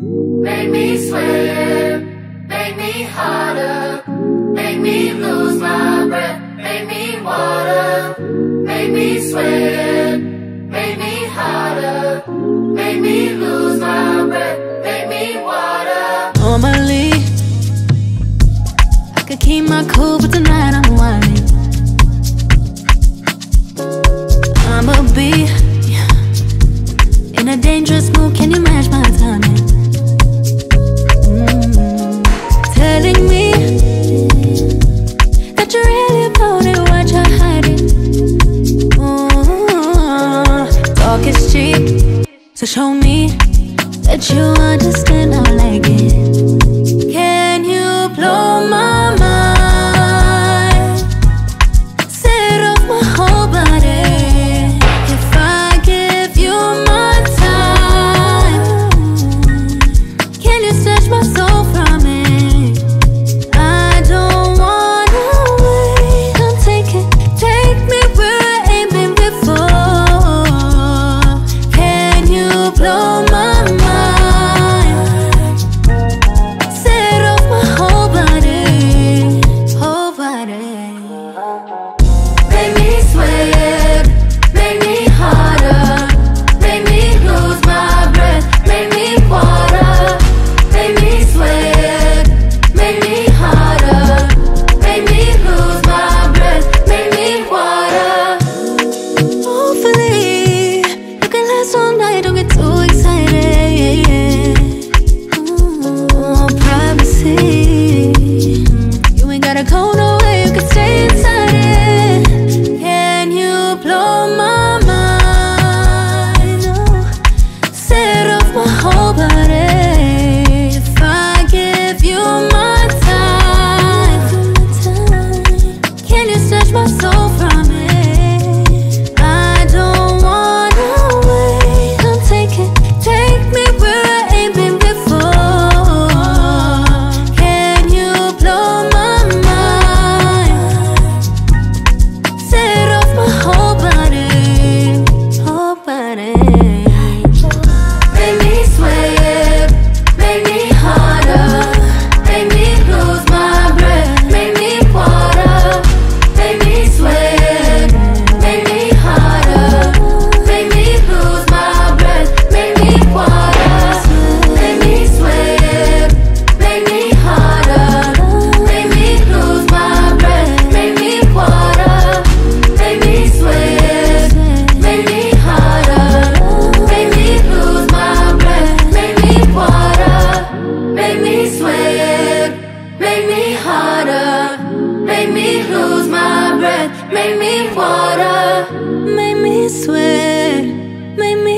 Make me sweat, make me harder, make me lose my breath, make me water, make me sweat, make me harder, make me lose my breath, make me water. Normally, I could keep my cool, but tonight I'm whining. I'm a bee in a dangerous mood, can you match my timing? Telling me that you're really about it, why you're hiding? Ooh, talk is cheap, so show me that you understand I like it. Can you blow my mind? Set off my whole body. If I give you my time, can you snatch my soul from it? Make me water, make me sweat, make me